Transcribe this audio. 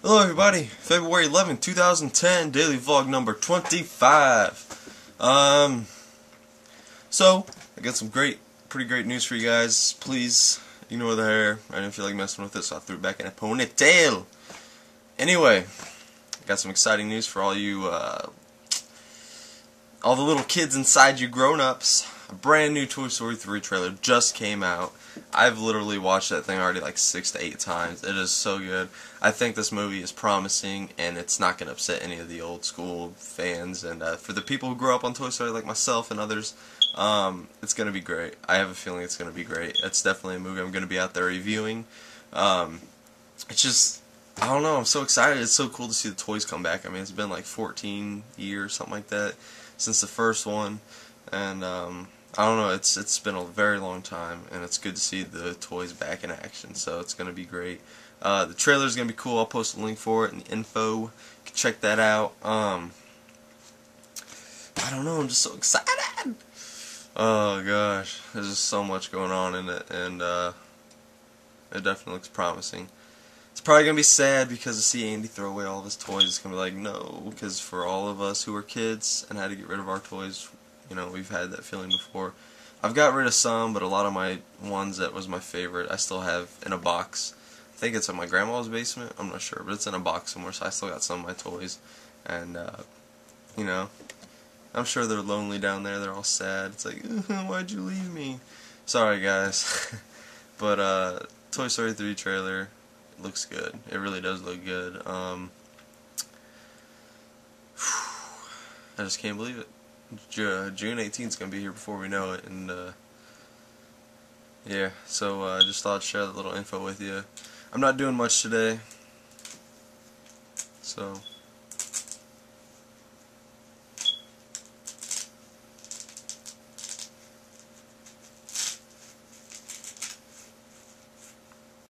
Hello everybody, February 11, 2010, daily vlog number 25. So, I got some pretty great news for you guys. Please ignore the hair. I didn't feel like messing with it, so I threw it back in a ponytail. Anyway, I got some exciting news for all you, all the little kids inside you grown-ups. A brand new Toy Story 3 trailer just came out. I've literally watched that thing already like 6 to 8 times. It is so good. I think this movie is promising, and it's not going to upset any of the old school fans. And for the people who grew up on Toy Story like myself and others, it's going to be great. I have a feeling it's going to be great. It's definitely a movie I'm going to be out there reviewing. It's just, I don't know, I'm so excited. It's so cool to see the toys come back. I mean, it's been like 14 years, something like that, since the first one. And, I don't know, it's been a very long time, and it's good to see the toys back in action, so it's going to be great. The trailer's going to be cool. I'll post a link for it in the info. You can check that out. I don't know, I'm just so excited! Oh gosh, there's just so much going on in it, and it definitely looks promising. It's probably going to be sad because to see Andy throw away all of his toys, it's going to be like, no, because for all of us who were kids and had to get rid of our toys, you know, we've had that feeling before. I've got rid of some, but a lot of my ones that was my favorite, I still have in a box. I think it's in my grandma's basement. I'm not sure, but it's in a box somewhere, so I still got some of my toys. And, you know, I'm sure they're lonely down there. They're all sad. It's like, why'd you leave me? Sorry, guys. But, Toy Story 3 trailer looks good. It really does look good. I just can't believe it. June 18th is going to be here before we know it, and yeah, so I just thought I'd share that little info with you. I'm not doing much today, so